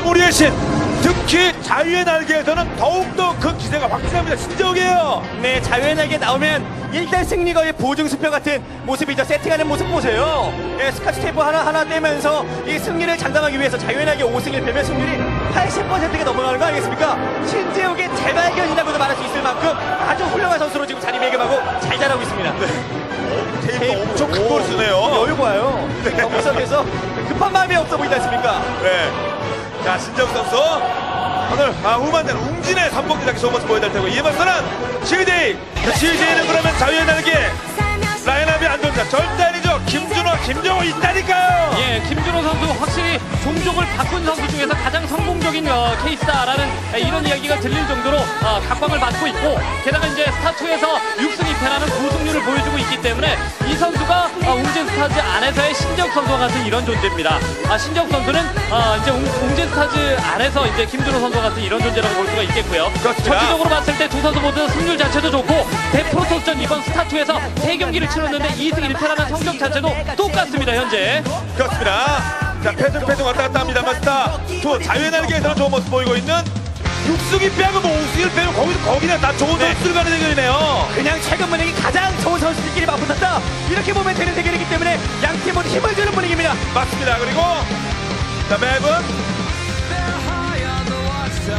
마무리의 신, 특히 자유의 날개에서는 더욱더 그 기세가 확실합니다. 신적이에요. 네, 자유의 날개 나오면 일단 승리거의 보증수표 같은 모습이죠. 세팅하는 모습 보세요. 네, 스카치 테이프 하나하나 떼면서 이 승리를 장담하기 위해서 자유의 날개 5승 1패면 승률이 80%가 넘어가는 거 아니겠습니까? 신재욱의 재발견이라고도 말할 수 있을 만큼 아주 훌륭한 선수로 지금 자리매김하고 잘 자라고 있습니다. 네. 테이프 엄청 큰 걸 쓰네요. 여유 봐요. 네. 무섭해서 급한 마음이 없어 보이지 않습니까? 네. 자, 신재욱 선수 오늘 후반전 웅진의 3번 기사기 좋은 모습 보여드릴 테고, 이에 맞서는 CJ. CJ는 그러면 자유의 날개 라인업이 안 좋다. 절대 아니죠. 김준호, 김정호 있다니까요. 예, 김준호 선수 확실히 종족을 바꾼 선수 중에서 가장 성공적인 케이스다라는 이런 이야기가 들릴 정도로 각광을 받고 있고, 게다가 이제 스타2에서 6승 2패라는 고승률을 보여주고 있기 때문에 이 선수가 웅진 스타즈 안에서의 신재욱 선수와 같은 이런 존재입니다. 신재욱 선수는 이제 웅진 스타즈 안에서 이제 김준호 선수와 같은 이런 존재라고 볼 수가 있겠고요. 전체적으로 봤을 때 두 선수 모두 승률 자체도 좋고, 대프로토스전 이번 스타2에서 3경기를 치렀는데 2승 1패라는 성적 자체도 똑같습니다, 현재. 그렇습니다. 자, 패승 왔다 갔다 합니다만 스타2 자유의 날개에서는 좋은 모습 보이고 있는 6승 2패하고 뭐 5승 1패면 거기다 다 좋은 선수들 간의 대결이네요. 그냥 최근 분위기 가장 좋은 선수들끼리 맞붙었다, 이렇게 보면 되는 대결이기 때문에 양팀 모두 힘을 주는 분위기입니다. 맞습니다. 그리고 자, 맵은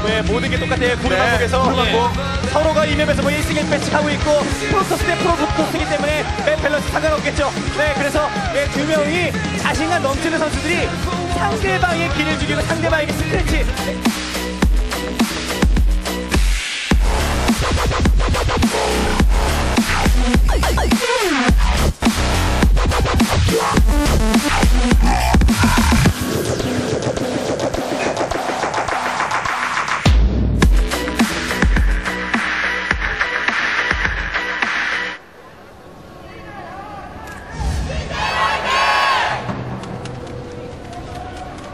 네, 모든 게 똑같아요. 구르방국에서 서로가 이 맵에서 뭐 1승 1패씩 하고 있고, 프로토스 대 프로토스이기 때문에 맵 밸런스 상관없겠죠. 네, 그래서 네, 두 명이 자신감 넘치는 선수들이 상대방의 길을 죽이고 상대방에게 스크래치.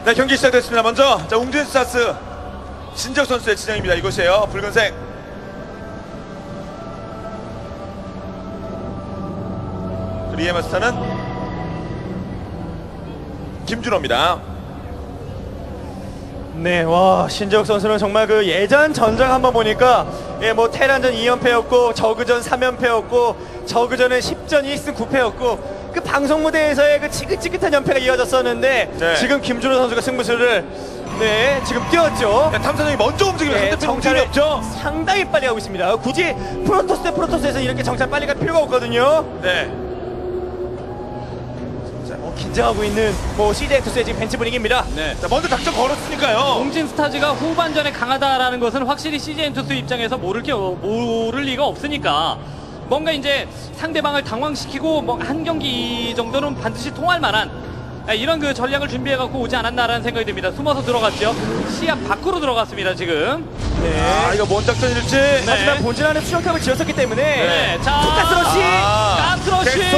네, 경기 시작됐습니다. 먼저 자, 웅진 스타즈 신재욱 선수의 진영입니다. 이곳이에요. 붉은색. 그리고 마스터는 김준호입니다. 네, 와, 신재욱 선수는 정말 그 예전 전적 한번 보니까 예, 뭐 테란전 2연패였고, 저그전 3연패였고, 저그전은 10전 1승 9패였고, 그 방송 무대에서의 그 지긋지긋한 연패가 이어졌었는데 네. 지금 김준호 선수가 승부수를 네, 지금 띄웠죠. 네, 탐사정이 먼저 움직이면 네, 정찰이 없죠. 상당히 빨리 가고 있습니다. 굳이 프로토스 대 프로토스에서 이렇게 정찰 빨리 갈 필요가 없거든요. 네. 자, 긴장하고 있는 뭐 CJ투스의 지금 벤치 분위기입니다. 네. 자, 먼저 작전 걸었으니까요. 웅진 스타즈가 후반전에 강하다라는 것은 확실히 CJ투스 입장에서 모를 리가 없으니까. 뭔가 이제 상대방을 당황시키고 뭐 한 경기 정도는 반드시 통할 만한 이런 그 전략을 준비해갖고 오지 않았나라는 생각이 듭니다. 숨어서 들어갔죠. 시야 밖으로 들어갔습니다, 지금. 네. 아, 이거 뭔 작전일지. 네. 하지만 본진 안에 추격함을 지었었기 때문에. 네. 자, 가스러시! 가스러시! 네.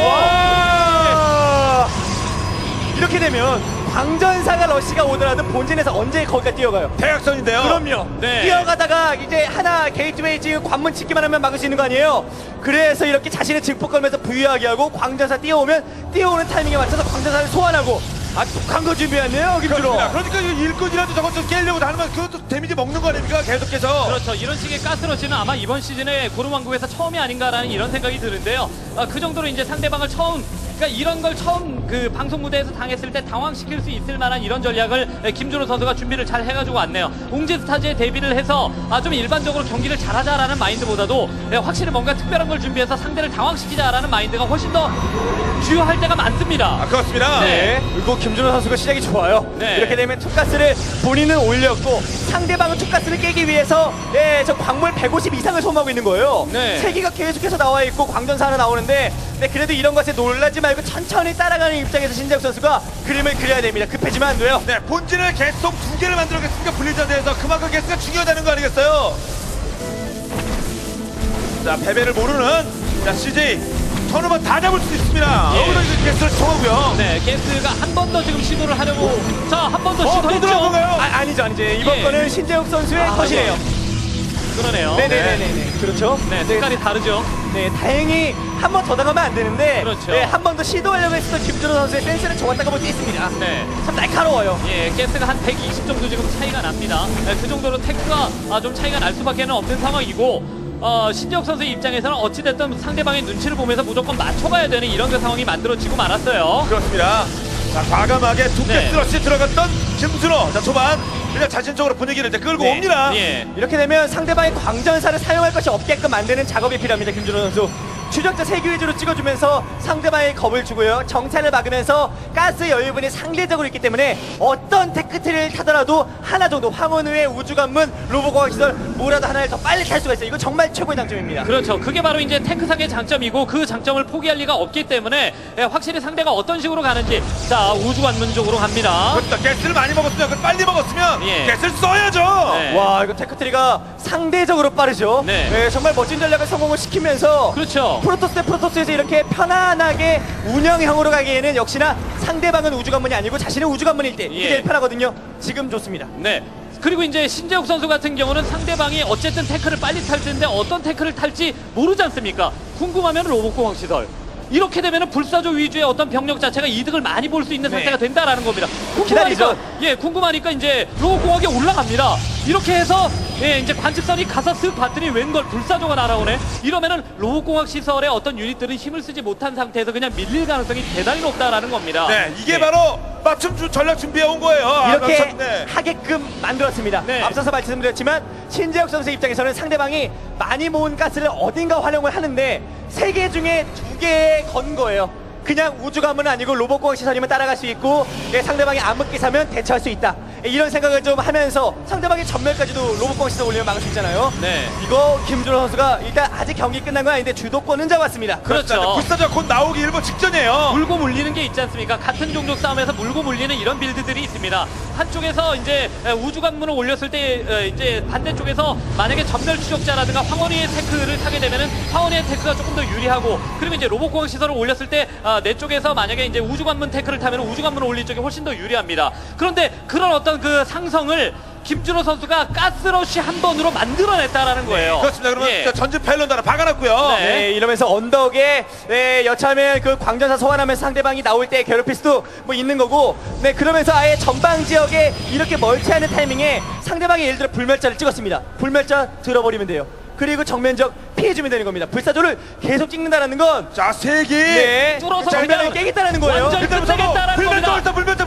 이렇게 되면 방전사가 러시가 오더라도 본진에서 언제 거기까지 뛰어가요? 대각선인데요. 그럼요. 네. 뛰어가다가 이제 하나 게이트웨이 지금 관문 찍기만 하면 막을 수 있는 거 아니에요? 그래서 이렇게 자신의 증폭 걸면서 부유하게 하고, 광전사 뛰어오면 뛰어오는 타이밍에 맞춰서 광전사를 소환하고, 아주 독한 거 준비하네요, 김준호. 그러니까 일꾼이라도 저것 좀 깨려고 하는 건 그것도 데미지 먹는 거 아닙니까? 계속해서. 그렇죠. 이런 식의 가스러시는 아마 이번 시즌에 고름왕국에서 처음이 아닌가라는 이런 생각이 드는데요. 그 정도로 이제 상대방을 그러니까 이런 걸 처음 그 방송 무대에서 당했을 때 당황시킬 수 있을 만한 이런 전략을 김준호 선수가 준비를 잘 해가지고 왔네요. 웅진 스타즈에 데뷔를 해서 좀 일반적으로 경기를 잘하자라는 마인드보다도 확실히 뭔가 특별한 걸 준비해서 상대를 당황시키자라는 마인드가 훨씬 더 주요할 때가 많습니다. 아, 그렇습니다. 네. 그리고 김준호 선수가 시작이 좋아요. 네. 이렇게 되면 투가스를 본인은 올렸고, 상대방은 투가스를 깨기 위해서 네, 저 광물 150 이상을 소모하고 있는 거예요. 네. 세기가 계속해서 나와 있고 광전사 하나 나오는데 네, 그래도 이런 것에 놀라지 말고 천천히 따라가는 입장에서 신재욱 선수가 그림을 그려야 됩니다. 급해지면 안 돼요. 네, 본진을 계속 두 개를 만들어겠습니까? 블리자드에서 그만큼 개수가 중요하다는 거 아니겠어요? 자, 패배를 모르는 자, CJ 턴오버 다 잡을 수 있습니다. 예. 여기서 이제 게스트를 청하고요. 네, 게스트가 한 번 더 지금 시도를 하려고. 오. 자, 한 번 더 시도했죠. 아니죠. 이번 예. 거는 신재욱 선수의 컷이에요. 그러네요. 네네네네. 네. 그렇죠. 네, 색깔이 다르죠. 네, 다행히 한 번 더 당하면 안 되는데 그렇죠. 네, 한 번 더 시도하려고 했던 김준호 선수의 센스는 정확하다고 볼 수 있습니다. 네, 참 날카로워요. 예, 게스가 한 120 정도 지금 차이가 납니다. 네, 그 정도로 텍스가 좀 차이가 날 수밖에는 없는 상황이고 신지혁 선수의 입장에서는 어찌됐든 상대방의 눈치를 보면서 무조건 맞춰가야 되는 이런 그 상황이 만들어지고 말았어요. 그렇습니다. 자, 과감하게 두께 쓰러시 네. 들어갔던 김준호. 자, 초반 그냥 자신적으로 분위기를 이제 끌고 네. 옵니다. 예. 이렇게 되면 상대방의 광전사를 사용할 것이 없게끔 만드는 작업이 필요합니다. 김준호 선수. 추적자 3개 위주로 찍어주면서 상대방의 겁을 주고요. 정찰을 막으면서 가스 여유분이 상대적으로 있기 때문에 어떤 테크트를 타더라도 하나 정도 황혼우의 우주관문 로보공학시설 뭐라도 하나를 더 빨리 탈 수가 있어요. 이거 정말 최고의 장점입니다. 그렇죠. 그게 바로 이제 테크상의 장점이고 그 장점을 포기할 리가 없기 때문에 확실히 상대가 어떤 식으로 가는지 자 우주관문 쪽으로 갑니다. 그렇죠. 게스를 많이 먹었으면 빨리 먹었으면 예. 게스를 써야죠. 네. 와 이거 테크트리가 상대적으로 빠르죠. 네. 네, 정말 멋진 전략을 성공을 시키면서 그렇죠. 프로토스 대 프로토스에서 이렇게 편안하게 운영형으로 가기에는 역시나 상대방은 우주관문이 아니고 자신의 우주관문일 때 이게 제일 편하거든요. 지금 좋습니다. 네. 그리고 이제 신재욱 선수 같은 경우는 상대방이 어쨌든 태클을 빨리 탈 텐데 어떤 태클을 탈지 모르지 않습니까? 궁금하면 로봇공학 시설. 이렇게 되면은 불사조 위주의 어떤 병력 자체가 이득을 많이 볼 수 있는 상태가 된다라는 겁니다. 궁금하니까, 예, 궁금하니까 이제 로봇공학에 올라갑니다. 이렇게 해서 예, 이제 관측선이 가서 쓱 봤더니 웬걸 불사조가 날아오네. 이러면은 로봇공학 시설의 어떤 유닛들은 힘을 쓰지 못한 상태에서 그냥 밀릴 가능성이 대단히 높다라는 겁니다. 네, 이게 네. 바로 맞춤 전략 준비해 온 거예요. 이렇게 하게끔 만들었습니다. 네. 앞서서 말씀드렸지만 신재혁 선수 입장에서는 상대방이 많이 모은 가스를 어딘가 활용을 하는데 3개 중에 2개에 건 거예요. 그냥 우주관문은 아니고 로봇공학 시설이면 따라갈 수 있고 내 상대방이 암흑기 사면 대처할 수 있다. 이런 생각을 좀 하면서 상대방의 전멸까지도 로봇공학 시설 올리면 막을 수 있잖아요. 네. 이거 김준호 선수가 일단 아직 경기 끝난 건 아닌데 주도권은 잡았습니다. 그렇죠. 불사조가 곧 나오기 일보 직전이에요. 물고 물리는 게 있지 않습니까? 같은 종족 싸움에서 물고 물리는 이런 빌드들이 있습니다. 한쪽에서 이제 우주관문을 올렸을 때 이제 반대쪽에서 만약에 전멸 추적자라든가 황혼이의 테크를 타게 되면은 황혼이의 테크가 조금 더 유리하고 그리고 이제 로봇공학 시설을 올렸을 때 내 쪽에서 만약에 이제 우주관문 태클을 타면 우주관문 올릴 쪽이 훨씬 더 유리합니다. 그런데 그런 어떤 그 상성을 김준호 선수가 가스러쉬 한 번으로 만들어냈다라는 거예요. 네, 그렇습니다. 그러면 예. 전진 파일럿 하나 박아놨고요. 네. 네, 이러면서 언덕에 네, 여차하면 그 광전사 소환하면서 상대방이 나올 때 괴롭힐 수도 뭐 있는 거고 네, 그러면서 아예 전방 지역에 이렇게 멀티하는 타이밍에 상대방이 예를 들어 불멸자를 찍었습니다. 불멸자 들어버리면 돼요. 그리고 정면적 피해주면 되는 겁니다. 불사조를 계속 찍는다는 건 자, 세 개! 네. 뚫어서 정면을 깨겠다는 거예요. 끝내겠다는 겁니다. 불멸자!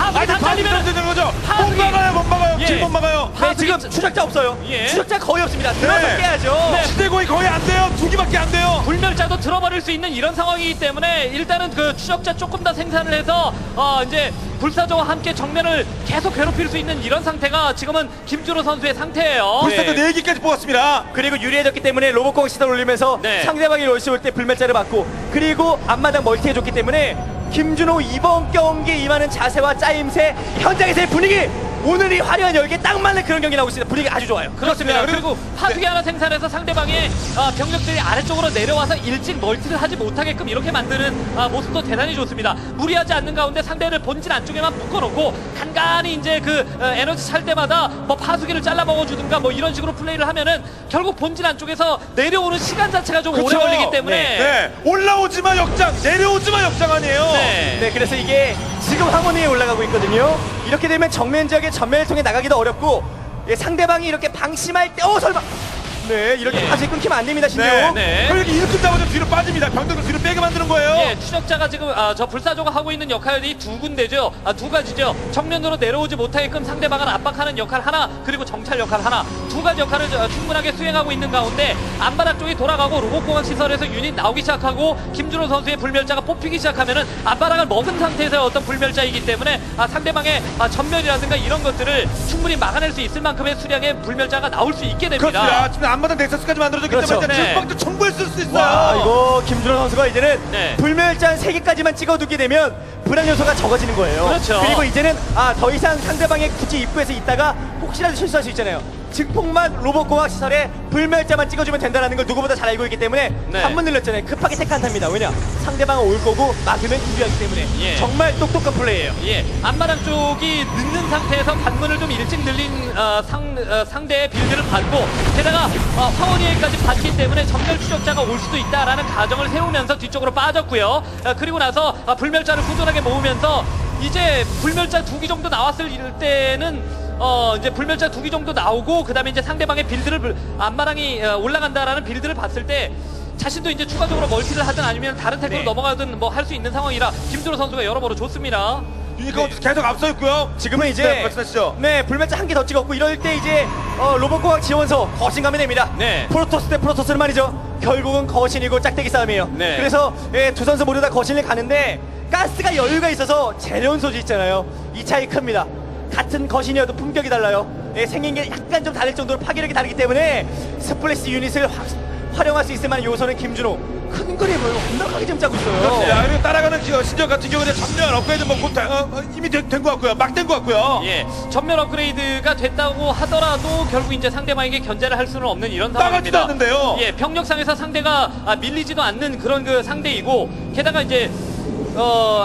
파악이 다 잘리면 되는 거죠. 못 막아요, 못 막아요. 지금 못 막아요. 네, 지금 추적자 없어요. 예. 추적자 거의 없습니다. 들어서 깨야죠. 시대공이 거의 안 돼요. 2기밖에 안 돼요. 불멸자도 들어버릴 수 있는 이런 상황이기 때문에 일단은 그 추적자 조금 더 생산을 해서 이제 불사조와 함께 정면을 계속 괴롭힐 수 있는 이런 상태가 지금은 김준호 선수의 상태예요. 불사조 4개까지 뽑았습니다. 그리고 유리해졌기 때문에 로봇공학 시설 올리면서 네. 상대방이 롤시 올 때 불멸자를 맞고 그리고 앞마당 멀티해줬기 때문에 김준호 이번 경기에 임하는 자세와 짜임새 현장에서의 분위기 오늘이 화려한 열기에 딱 맞는 그런 경기 나오고 있습니다. 분위기 아주 좋아요. 그렇습니다. 그리고 파수기 네. 하나 생산해서 상대방의 병력들이 아래쪽으로 내려와서 일찍 멀티를 하지 못하게끔 이렇게 만드는 모습도 대단히 좋습니다. 무리하지 않는 가운데 상대를 본진 안쪽에만 묶어놓고 간간히 이제 그 에너지 찰 때마다 뭐 파수기를 잘라 먹어주든가 뭐 이런 식으로 플레이를 하면은 결국 본진 안쪽에서 내려오는 시간 자체가 좀 그쵸? 오래 걸리기 때문에 네. 네. 올라오지마 역장, 내려오지마 역장 아니에요. 네. 네, 그래서 이게 지금 하모니에 올라가고 있거든요. 이렇게 되면 정면 지역의 전멸을 통해 나가기도 어렵고 예, 상대방이 이렇게 방심할 때 설마 네 이렇게 예. 다시 끊기면 안 됩니다. 신재욱 네, 네. 이렇게 일찍다고 좀 뒤로 빠집니다. 병력을 뒤로 빼게 만드는 거예요. 예, 추적자가 지금 저 불사조가 하고 있는 역할이 두 가지죠. 정면으로 내려오지 못하게끔 상대방을 압박하는 역할 하나 그리고 정찰 역할 하나 두 가지 역할을 충분하게 수행하고 있는 가운데 앞바닥 쪽이 돌아가고 로봇공학 시설에서 유닛 나오기 시작하고 김준호 선수의 불멸자가 뽑히기 시작하면은 앞바닥을 먹은 상태에서의 어떤 불멸자이기 때문에 상대방의 전멸이라든가 이런 것들을 충분히 막아낼 수 있을 만큼의 수량의 불멸자가 나올 수 있게 됩니다. 그렇습니다. 한마당 넥서스까지 만들어줬기 그렇죠. 때문에 일단 질방도 정보에 쓸 수 있어요. 와, 이거 김준호 선수가 이제는 네. 불멸자 한 3개까지만 찍어두게 되면 불안 요소가 적어지는 거예요. 그렇죠. 그리고 이제는 더 이상 상대방의 굳이 입구에서 있다가 혹시라도 실수할 수 있잖아요. 증폭만 로봇공학 시설에 불멸자만 찍어주면 된다는 걸 누구보다 잘 알고 있기 때문에 네. 한번 늘렸잖아요. 급하게 테크 안탑니다. 왜냐? 상대방은 올 거고 막으면 유리하기 때문에 예. 정말 똑똑한 플레이예요. 예. 앞마당 쪽이 늦는 상태에서 관문을 좀 일찍 늘린 상대의 빌드를 받고 게다가 파워니에까지 받기 때문에 전멸 추적자가 올 수도 있다라는 가정을 세우면서 뒤쪽으로 빠졌고요. 그리고 나서 불멸자를 꾸준하게 모으면서 이제 불멸자 2기 정도 나왔을 때는 이제 불멸자 2기 정도 나오고 그 다음에 이제 상대방의 빌드를 앞마당이 올라간다라는 빌드를 봤을 때 자신도 이제 추가적으로 멀티를 하든 아니면 다른 태클로 네. 넘어가든 뭐 할 수 있는 상황이라 김준호 선수가 여러모로 좋습니다. 유니카운트 네. 계속 앞서 있고요. 지금은 이제 말씀하시죠. 네, 불멸자 한 개 더 찍었고 이럴 때 이제 로봇공학 지원서 거신감이 됩니다. 네. 프로토스 대 프로토스는 말이죠. 결국은 거신이고 짝대기 싸움이에요. 네. 그래서 예, 두 선수 모두 다 거신을 가는데 가스가 여유가 있어서 재련 소지 있잖아요. 이 차이 큽니다. 같은 거신이어도 품격이 달라요. 예, 생긴 게 약간 좀 다를 정도로 파괴력이 다르기 때문에 스플래시 유닛을 활용할 수 있을 만한 요소는 김준호. 큰 그림을 엄격하게 좀 짜고 있어요. 그렇습니다. 그리고 따라가는 신전 같은 경우는 전면 업그레이드 뭐 이미 된 것 같고요. 막 된 것 같고요. 예, 전면 업그레이드가 됐다고 하더라도 결국 이제 상대방에게 견제를 할 수는 없는 이런 상황입니다. 나가지도 않는데요. 예, 병력상에서 상대가 밀리지도 않는 그런 그 상대이고 게다가 이제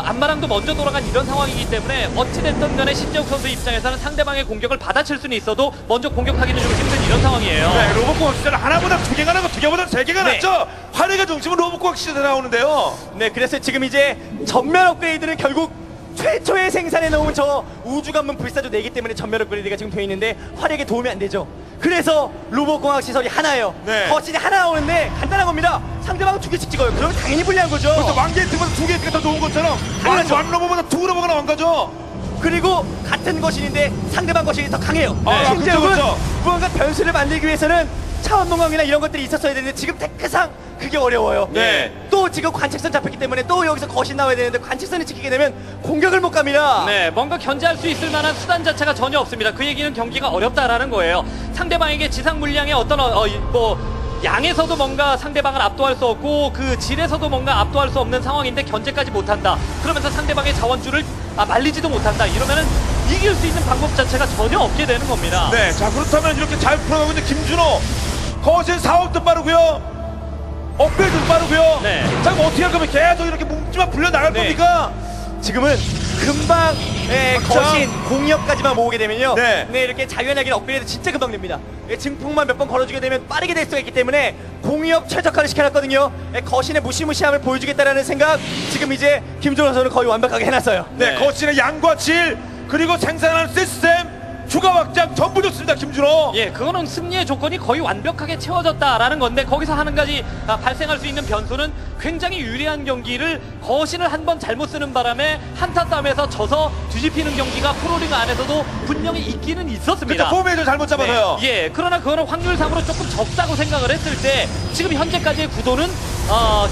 앞마랑도 먼저 돌아간 이런 상황이기 때문에 어찌됐든 간에 신재욱 선수 입장에서는 상대방의 공격을 받아칠 수는 있어도 먼저 공격하기는 좀 힘든 이런 상황이에요. 네, 로봇공학 시절 하나보다 두 개가 나고 두 개보다 세 개가 네. 났죠. 화려가 중심으로 로봇공학 시절에 나오는데요. 네, 그래서 지금 이제 전면 업그레이드는 결국 최초의 생산에 넣은 저 우주관문 불사조 내기 때문에 전면 업그레이드가 지금 돼 있는데 화력에 도움이 안 되죠. 그래서 로봇공학 시설이 하나예요. 네. 거신이 하나 나오는데 간단한 겁니다. 상대방은 두 개씩 찍어요. 그러면 당연히 불리한 거죠. 왕제의 틈보다 두 개가 더 좋은 것처럼 완로봇보다 두 로봇가 나온 거죠. 그리고 같은 거신인데 상대방 거신이 더 강해요. 신재욱은 무언가 변수를 만들기 위해서는 차원 농광이나 이런 것들이 있었어야 되는데 지금 테크상 그게 어려워요. 네. 또 지금 관측선 잡혔기 때문에 또 여기서 거신 나와야 되는데 관측선을 지키게 되면 공격을 못 갑니다. 네, 뭔가 견제할 수 있을 만한 수단 자체가 전혀 없습니다. 그 얘기는 경기가 어렵다라는 거예요. 상대방에게 지상 물량의 어떤 양에서도 뭔가 상대방을 압도할 수 없고 그 질에서도 뭔가 압도할 수 없는 상황인데 견제까지 못한다. 그러면서 상대방의 자원줄을 말리지도 못한다. 이러면은 이길 수 있는 방법 자체가 전혀 없게 되는 겁니다. 네, 자 그렇다면 이렇게 잘 풀어가고 있는 김준호 거신 사업도 빠르고요. 업벨도 빠르고요. 네. 자 그럼 어떻게 할 거면 계속 이렇게 뭉치만 불려나갈 네. 겁니까? 지금은 금방 거신 공력까지만 모으게 되면요. 네. 네 이렇게 자유연하게 업벨도 진짜 금방 됩니다. 증폭만 몇 번 걸어주게 되면 빠르게 될 수가 있기 때문에 공력 최적화를 시켜놨거든요. 거신의 무시무시함을 보여주겠다라는 생각 지금 이제 김준호 선수는 거의 완벽하게 해놨어요. 네. 네. 거신의 양과 질 그리고 생산하는 시스템 추가 확장 전부 좋습니다, 김준호. 예, 그거는 승리의 조건이 거의 완벽하게 채워졌다라는 건데 거기서 한 가지 발생할 수 있는 변수는 굉장히 유리한 경기를 거신을 한 번 잘못 쓰는 바람에 한타 싸움에서 져서 뒤집히는 경기가 프로리그 안에서도 분명히 있기는 있었습니다. 포메이션 잘못 잡아서요. 네, 예, 그러나 그거는 확률상으로 조금 적다고 생각을 했을 때 지금 현재까지의 구도는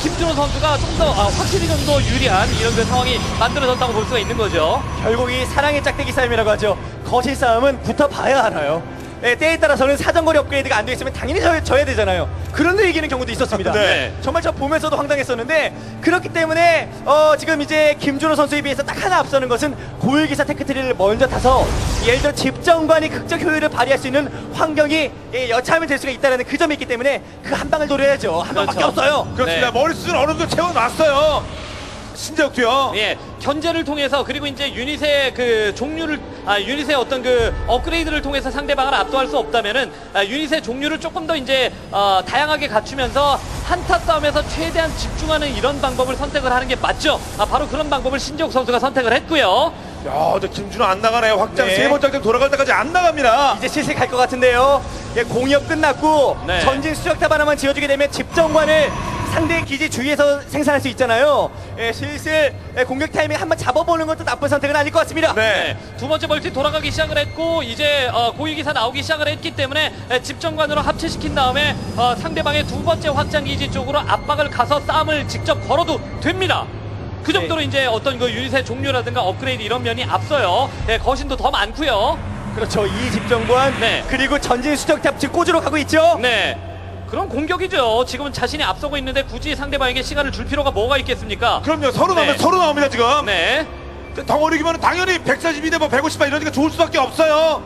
김준호 선수가 좀 더 확실히 좀 더 유리한 이런 그 상황이 만들어졌다고 볼 수가 있는 거죠. 결국 이 사랑의 짝대기 싸움이라고 하죠. 거신 싸움은 붙어봐야 알아요. 네, 때에 따라서는 사정거리 업그레이드가 안 되겠으면 당연히 져야 되잖아요. 그런데 이기는 경우도 있었습니다. 네. 정말 저 보면서도 황당했었는데 그렇기 때문에 지금 이제 김준호 선수에 비해서 딱 하나 앞서는 것은 고유기사 테크트리를 먼저 타서 예를 들어 집정관이 극적 효율을 발휘할 수 있는 환경이 여차하면 될 수가 있다는 그 점이 있기 때문에 그 한 방을 노려야죠. 한 방밖에 그렇죠. 없어요. 그렇습니다. 네. 머릿수는 어느 정도 채워놨어요. 신재욱도요. 예, 견제를 통해서 그리고 이제 유닛의 그 종류를 유닛의 어떤 그 업그레이드를 통해서 상대방을 압도할 수 없다면은 유닛의 종류를 조금 더 이제 다양하게 갖추면서 한타 싸움에서 최대한 집중하는 이런 방법을 선택을 하는 게 맞죠. 바로 그런 방법을 신재욱 선수가 선택을 했고요. 야, 저 김준호 안 나가네요. 확장 네. 세 번 장장 돌아갈 때까지 안 나갑니다. 이제 실실 갈 것 같은데요. 예, 공격 끝났고 네. 전진 수적탑 하나만 지어주게 되면 집정관을 상대 기지 주위에서 생산할 수 있잖아요. 예, 슬슬 공격 타이밍 한번 잡아보는 것도 나쁜 선택은 아닐 것 같습니다. 네. 두 번째 멀티 돌아가기 시작을 했고 이제 고위기사 나오기 시작을 했기 때문에 집정관으로 합체시킨 다음에 상대방의 두 번째 확장 기지 쪽으로 압박을 가서 싸움을 직접 걸어도 됩니다. 그 정도로 네. 이제 어떤 그 유닛의 종류라든가 업그레이드 이런 면이 앞서요. 네, 거신도 더 많고요. 그렇죠. 이 집정관 네. 그리고 전진 수적탑 지금 꽂으러 가고 있죠. 네. 그런 공격이죠. 지금은 자신이 앞서고 있는데 굳이 상대방에게 시간을 줄 필요가 뭐가 있겠습니까? 그럼요. 서로 나오면 네. 서로 나옵니다, 지금. 네. 덩어리기면 당연히 142대 뭐 150만 이러니까 좋을 수밖에 없어요.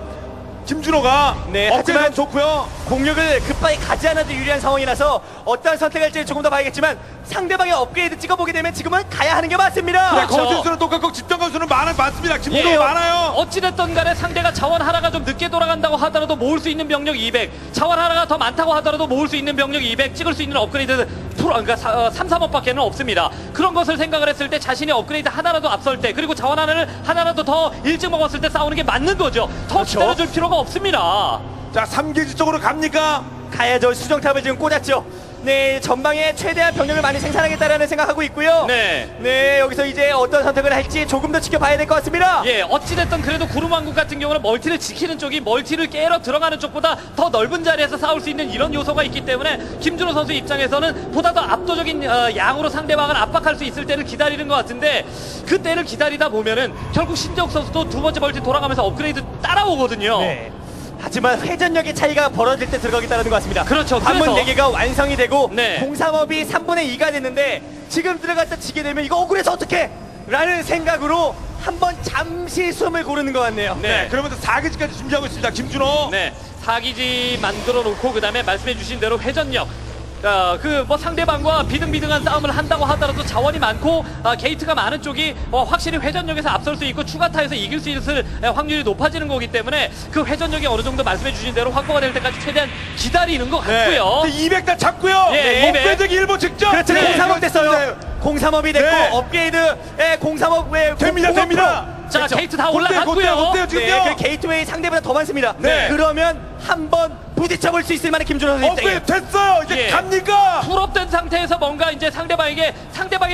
김준호가 네, 하지만 좋고요. 공격을 급하게 가지 않아도 유리한 상황이라서 어떤 선택할지 조금 더 봐야겠지만 상대방의 업그레이드 찍어보게 되면 지금은 가야 하는 게 맞습니다. 그래, 그렇죠. 거짓수는 똑같고 집단 건수는 많습니다. 김준호 예, 많아요. 어찌됐든 간에 상대가 자원 하나가 좀 늦게 돌아간다고 하더라도 모을 수 있는 병력 200, 자원 하나가 더 많다고 하더라도 모을 수 있는 병력 200, 찍을 수 있는 업그레이드 그러니까 3, 4번밖에는 없습니다. 그런 것을 생각을 했을 때 자신의 업그레이드 하나라도 앞설 때 그리고 자원 하나라도 더 일찍 먹었을 때 싸우는 게 맞는 거죠. 더 그렇죠. 기다려줄 필요가 없습니다. 자, 3기지 쪽으로 갑니까? 가야죠. 수정탑을 지금 꽂았죠. 네, 전방에 최대한 병력을 많이 생산하겠다라는 생각하고 있고요. 네, 여기서 이제 어떤 선택을 할지 조금 더 지켜봐야 될 것 같습니다. 예, 어찌됐든 그래도 구름왕국 같은 경우는 멀티를 지키는 쪽이 멀티를 깨러 들어가는 쪽보다 더 넓은 자리에서 싸울 수 있는 이런 요소가 있기 때문에 김준호 선수 입장에서는 보다 더 압도적인 양으로 상대방을 압박할 수 있을 때를 기다리는 것 같은데 그 때를 기다리다 보면은 결국 신재욱 선수도 두 번째 멀티 돌아가면서 업그레이드 따라오거든요. 네. 하지만 회전력의 차이가 벌어질 때 들어가겠다는 것 같습니다. 그렇죠. 관문 4개가 완성이 되고 네. 공삼업이 3분의 2가 됐는데 지금 들어갔다 지게 되면 이거 억울해서 어떡해? 라는 생각으로 한번 잠시 숨을 고르는 것 같네요. 네. 그러면서 4기지까지 준비하고 있습니다. 김준호. 네. 4기지 만들어 놓고 그다음에 말씀해 주신 대로 회전력. 뭐 상대방과 비등비등한 싸움을 한다고 하더라도 자원이 많고 게이트가 많은 쪽이 확실히 회전력에서 앞설 수 있고 추가타에서 이길 수 있을 확률이 높아지는 거기 때문에 그 회전력이 어느 정도 말씀해 주신 대로 확보가 될 때까지 최대한 기다리는 것 같고요. 네. 200 다 잡고요. 네, 200. 목표적이 일본 직전. 그렇죠. 네. 035 됐어요. 035이 됐고 네. 업그레이드에 035에 됩니다. 자, 그렇죠. 게이트 다 올라갔고요. 곧대요, 네, 그 게이트웨이 상대보다 더 많습니다. 네. 그러면 한번 부딪혀볼 수 있을 만한 김준호 선수 입장에 됐어요. 이제 예. 갑니까? 풀업된 상태에서 뭔가 이제 상대방이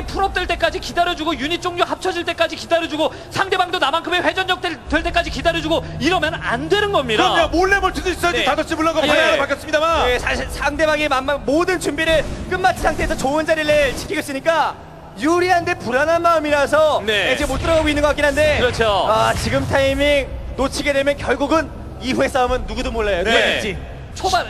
풀업될 때까지 기다려주고 유닛 종류 합쳐질 때까지 기다려주고 상대방도 나만큼의 회전력 될 때까지 기다려주고 이러면 안 되는 겁니다. 그럼요. 몰래 볼지도 있어야지. 네. 5시 물러가고 예. 방향을 바뀌었습니다만 예. 사실 상대방이 모든 준비를 끝마친 상태에서 좋은 자리를 지키고 있으니까 유리한데 불안한 마음이라서 네. 이제 못 들어가고 있는 것 같긴 한데 그렇죠. 지금 타이밍 놓치게 되면 결국은 이후의 싸움은 누구도 몰라요. 네. 누가 될지.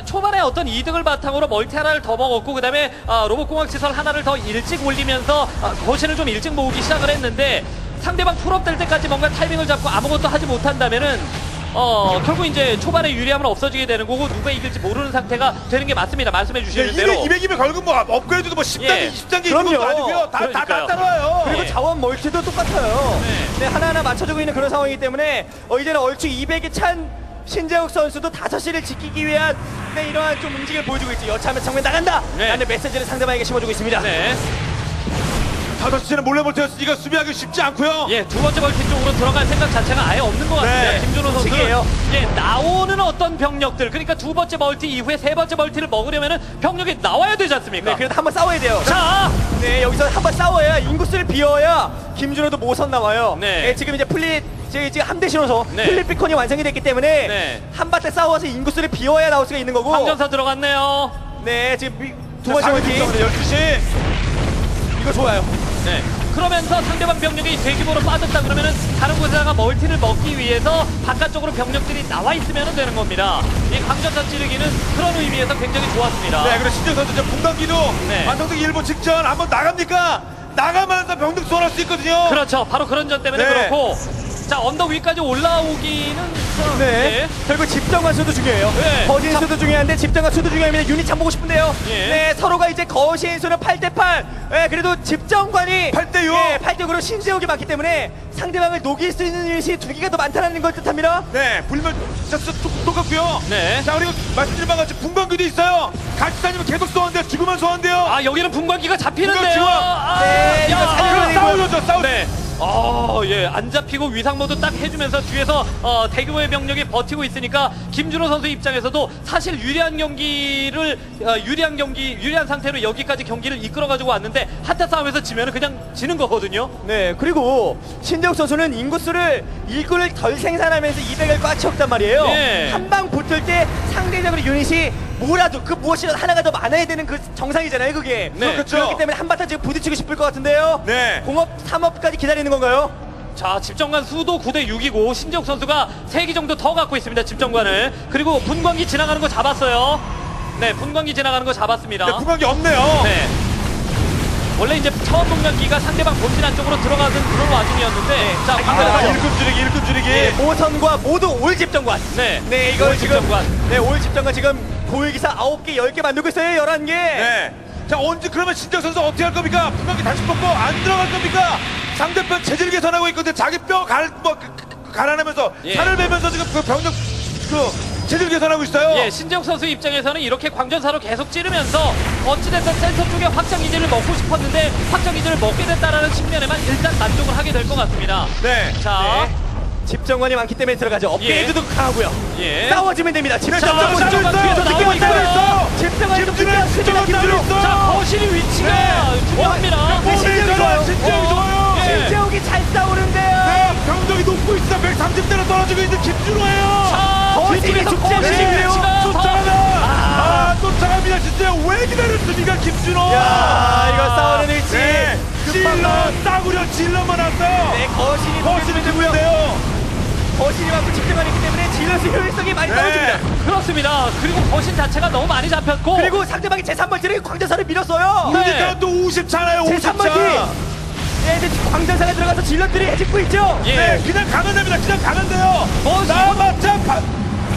초반에 어떤 이득을 바탕으로 멀티 하나를 더 먹었고 그 다음에 로봇공학 시설 하나를 더 일찍 올리면서 거신을 좀 일찍 모으기 시작을 했는데 상대방 풀업 될 때까지 뭔가 타이밍을 잡고 아무것도 하지 못한다면은 결국 이제 초반에 유리함은 없어지게 되는 거고 누가 이길지 모르는 상태가 되는 게 맞습니다. 말씀해 주시는 대로 200이면 결국 뭐 업그레이드도 뭐 10단계, 예. 20단계 이런 것도 아니고요. 다 따라와요. 그리고 예. 자원 멀티도 똑같아요. 네. 하나하나 맞춰주고 있는 그런 상황이기 때문에 이제는 얼추 200이 찬 신재욱 선수도 5시를 지키기 위한 네, 이러한 좀 움직임을 보여주고 있지. 여차하면 정면 나간다! 네. 라는 메시지를 상대방에게 심어주고 있습니다. 네. 5시는 몰래 볼트였으니까 수비하기 쉽지 않고요. 예, 두 번째 멀티 쪽으로 들어갈 생각 자체가 아예 없는 것 같습니다. 네. 김준호 선수는 예, 나오는 어떤 병력들, 그러니까 두 번째 멀티 이후에 세 번째 멀티를 먹으려면은 병력이 나와야 되지 않습니까? 네, 그래도 한번 싸워야 돼요. 자, 네, 여기서 한번 싸워야 인구수를 비워야 김준호도 모선 나와요. 네, 네 지금 이제 지금 함대 신호소 네. 플립비콘이 완성이 됐기 때문에 네. 한바탕 싸워서 인구수를 비워야 나올 수가 있는 거고. 방전사 들어갔네요. 네, 지금 두 번째 멀티 12시. 이거 좋아요. 네. 그러면서 상대방 병력이 대규모로 빠졌다 그러면은 다른 곳에다가 멀티를 먹기 위해서 바깥쪽으로 병력들이 나와 있으면 되는 겁니다. 이 강전사 찌르기는 그런 의미에서 굉장히 좋았습니다. 네, 그리고 신재욱 선수 분광기도 완성되기 일보 직전 한번 나갑니까? 나가면서 병력 소환할 수 있거든요. 그렇죠. 바로 그런 점 때문에 네. 그렇고 자 언덕 위까지 올라오기는 네. 결국 집정관 수도 중요해요. 네. 거신 수도 중요한데 집정관 수도 중요합니다. 유닛 참 보고 싶은데요. 예. 네, 서로가 이제 거신 수는 8대8. 네, 그래도 집정관이 8대6. 네, 8대6으로 신재욱이 맞기 때문에 상대방을 녹일 수 있는 유닛이 두 개가 더 많다는 걸 뜻합니다. 네, 불면 진짜 똑같고요. 네. 자, 그리고 말씀드린 바와 같이 분광기도 있어요. 같이 다니면 계속 쏘는데 죽으면 쏘는데요. 여기는 분광기가 잡히는데요. 네, 이거 싸우죠. 네. 예, 안 잡히고 위상모드 딱 해주면서 뒤에서 대규모의 병력이 버티고 있으니까 김준호 선수 입장에서도 사실 유리한 상태로 여기까지 경기를 이끌어가지고 왔는데 한타 싸움에서 지면은 그냥 지는 거거든요. 네, 그리고 신재욱 선수는 인구수를 1군을 덜 생산하면서 200을 꽉 채웠단 말이에요. 네. 한방 붙을 때 상대적으로 유닛이 뭐라도 그 무엇이라도 하나가 더 많아야 되는 그 정상이잖아요, 그게. 네, 그렇죠. 그렇기 때문에 한바탕 지금 부딪히고 싶을 것 같은데요. 네. 공업 3업까지 기다리는 건가요? 자, 집정관 수도 9대6이고 신재욱 선수가 3기 정도 더 갖고 있습니다, 집정관을. 그리고 분광기 지나가는 거 잡았어요. 네, 분광기 지나가는 거 잡았습니다. 네, 분광기 없네요. 네. 원래 이제 처음 동력기가 상대방 본진 안쪽으로 들어가는 그런 와중이었는데 네. 자, 방금 일급 줄이기. 네, 오선과 모두 올 집정관. 네. 네, 이거 지금 집정관. 네, 올 집정관 지금 고위기사 9개, 10개 만들고 있어요. 11개. 네. 자, 언제 그러면 신정 선수 어떻게 할 겁니까? 분명히 다시 뽑고 안 들어갈 겁니까? 상대편 재질 개선하고 있거든요. 자기 뼈 갈아내면서 예. 살을 베면서 지금 그 병력 재질 개선하고 있어요. 예, 신정 선수 입장에서는 이렇게 광전사로 계속 찌르면서 어찌됐든 센터 쪽에 확장 기지를 먹고 싶었는데 확장 기지를 먹게 됐다라는 측면에만 일단 만족을 하게 될 것 같습니다. 네. 자. 네. 집정관이 많기 때문에 들어가죠. 업계에도 예. 강하고요. 예. 싸워지면 됩니다. 집정관 뒤에서 느끼고 있어요. 집정관이 좀 느껴지지만 김준호. 자, 거실이 위치가 네. 중요합니다. 신재욱이 좋아요. 신재욱이 잘 싸우는데요. 네, 병력이 높고 있어. 130대로 떨어지고 있는 김준호예요. 자, 거실에서 거실이 위치가 쫓아갑니다. 진짜 왜 기다렸습니까, 김준호. 야, 이거 싸우는 위치. 네. 질러, 싸구려 질러만 왔어요. 네, 거실이 되고요. 거신이 많고 집중관이 있기 때문에 질럿의 효율성이 많이 떨어집니다. 네. 그렇습니다. 그리고 거신 자체가 너무 많이 잡혔고 그리고 상대방이 제3번지를 광전사를 밀었어요. 네. 그러니까 또 50차나요. 50차. 네, 이제 광전사가 들어가서 질럿들이 해집고 있죠. 예. 네, 그냥 가면 됩니다. 그냥 가면 돼요. 나마찬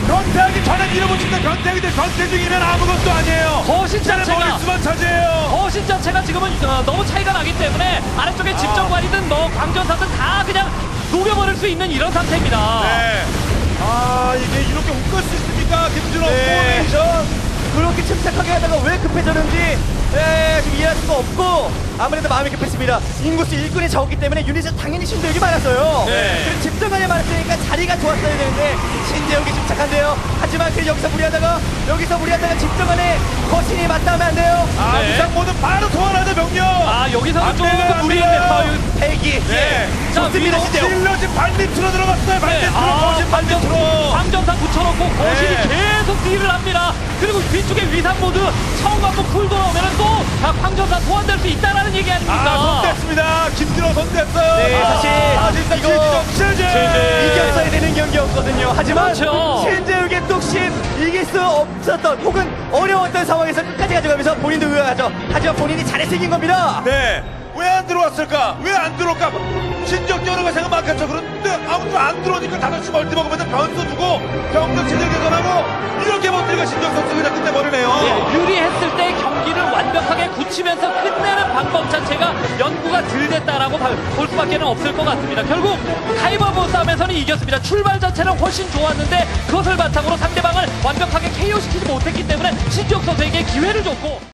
변태하기 전에 밀어붙이는 변태기들 변태 중이면 아무것도 아니에요. 거신 자체가 머릿수만 차지해요. 거신 자체가 지금은 너무 차이가 나기 때문에 아래쪽에 집정관이든 뭐 광전사든 다 그냥 녹여버릴 수 있는 이런 상태입니다. 네. 아, 이게 이렇게 웃길 수 있습니까? 김준호 포메이션. 네. 그렇게 침착하게 하다가 왜 급해졌는지 네, 지금 이해할 수가 없고 아무래도 마음이 급했습니다. 인구수 일꾼이 적기 때문에 유닛은 당연히 신대욱이 많았어요. 네. 그리고 집정관이 많았으니까 자리가 좋았어야 되는데 신대욱이 침착한데요. 하지만 그 여기서 무리하다가 집정관에 거신이 맞다면 안 돼요. 아, 네. 이상 모두 바로 소환하자 명령. 아, 여기서는 좀 무리했네요. 대기. 네. 좋습니다. 신대욱. 지금 반밑으로 들어갔어요. 반밑으로. 거신 반밑으로. 방정상 붙여놓고 거신이 계속 딜을 합니다. 그리고 뒤쪽에 위상 모드 처음 갖고 풀 돌아오면 또 다 방정상 소환될 수 있다라는 얘기 아닙니까? 아, 선됐습니다. 김준호 선됐어요. 네, 사실 진짜 이거 이겼어야 되는 경기였거든요. 하지만 그렇죠. 신재욱의 뚝심 이길 수 없었던 혹은 어려웠던 상황에서 끝까지 가져가면서 본인도 의아하죠. 하지만 본인이 잘생긴 겁니다. 네. 왜 안 들어왔을까? 왜 안 들어올까? 신정적으로가 생각 많겠죠. 그런데 아무도 안 들어오니까 5시 멀티 먹으면서 변수 두고 경력 체질 개선하고 이렇게 버티니까 신정 선수가 끝내 버리네요. 예, 유리했을 때 경기를 완벽하게 굳히면서 끝내는 방법 자체가 연구가 덜 됐다라고 볼 수밖에 없을 것 같습니다. 결국 타이머보 싸움에서는 이겼습니다. 출발 자체는 훨씬 좋았는데 그것을 바탕으로 상대방을 완벽하게 KO 시키지 못했기 때문에 신정 선수에게 기회를 줬고